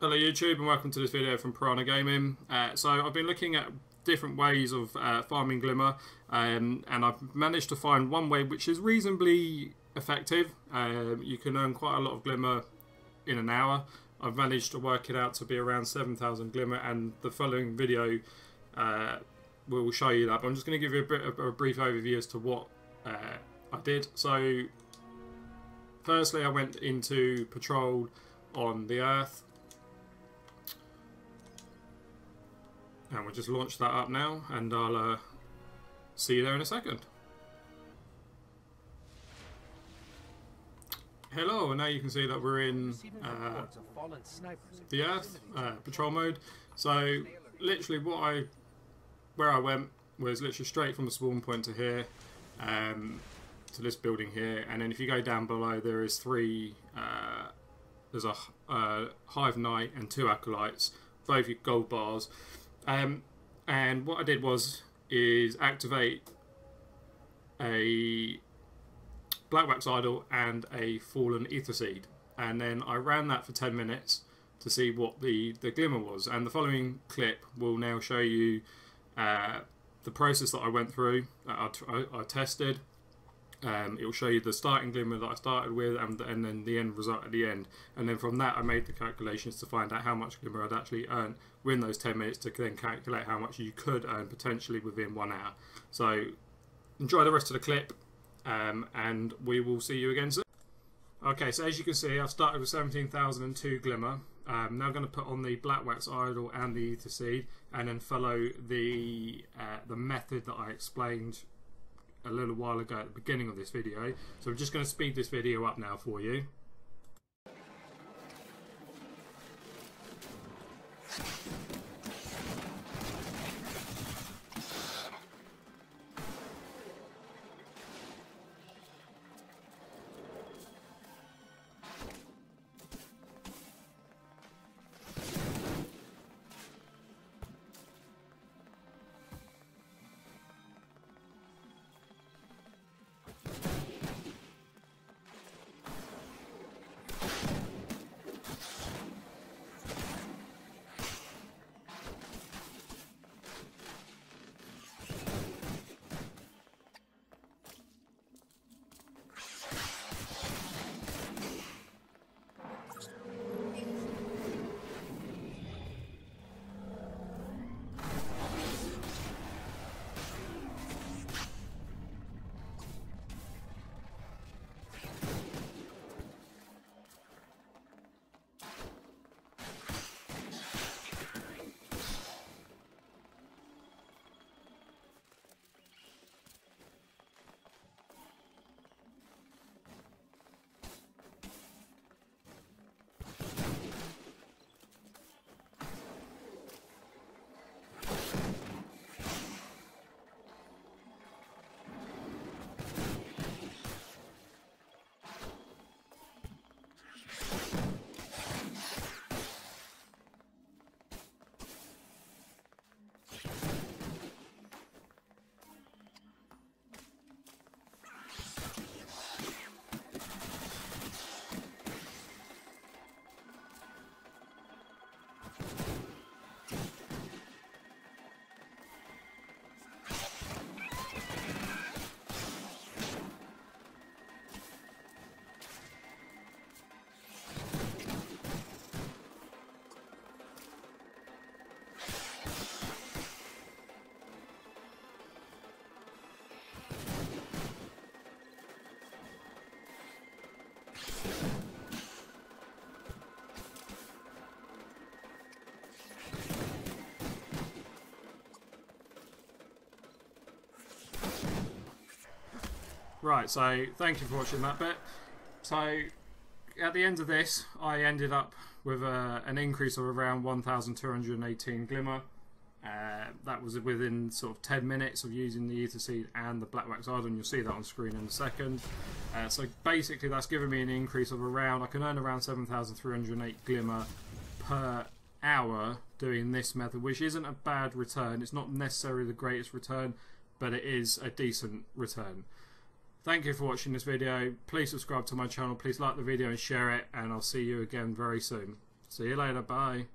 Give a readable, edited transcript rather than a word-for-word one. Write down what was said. Hello YouTube and welcome to this video from Piranha Gaming. So I've been looking at different ways of farming Glimmer and I've managed to find one way which is reasonably effective. You can earn quite a lot of Glimmer in an hour. I've managed to work it out to be around 7,000 Glimmer, and the following video will show you that. But I'm just going to give you a bit of a brief overview as to what I did. So firstly I went into Patrol on the Earth. And we'll just launch that up now, and I'll see you there in a second. Hello, and now you can see that we're in the Earth patrol mode. So literally where I went was literally straight from the spawn point to here, to this building here. And then if you go down below, there is there's a Hive Knight and two Acolytes, both with gold bars. And what I did is activate a Black Wax Idol and a Fallen Ether Seed, and then I ran that for 10 minutes to see what the glimmer was. And the following clip will now show you the process that I went through, that I tested. It will show you the starting glimmer that I started with, and then the end result at the end. And then from that I made the calculations to find out how much glimmer I'd actually earned within those 10 minutes, to then calculate how much you could earn potentially within 1 hour. So enjoy the rest of the clip, and we will see you again soon. Okay, so as you can see, I've started with 17,002 glimmer. Now I'm going to put on the Black Wax Idol and the Ether Seed, and then follow the method that I explained a little while ago at the beginning of this video. So I'm just going to speed this video up now for you. Right, so thank you for watching that bit. So at the end of this, I ended up with an increase of around 1,218 glimmer. That was within sort of 10 minutes of using the Ether Seed and the Black Wax Idol, and you'll see that on screen in a second. So basically that's given me an increase of around, I can earn around 7,308 glimmer per hour doing this method, which isn't a bad return. It's not necessarily the greatest return, but it is a decent return. Thank you for watching this video. Please subscribe to my channel, please like the video and share it, and I'll see you again very soon. See you later. Bye.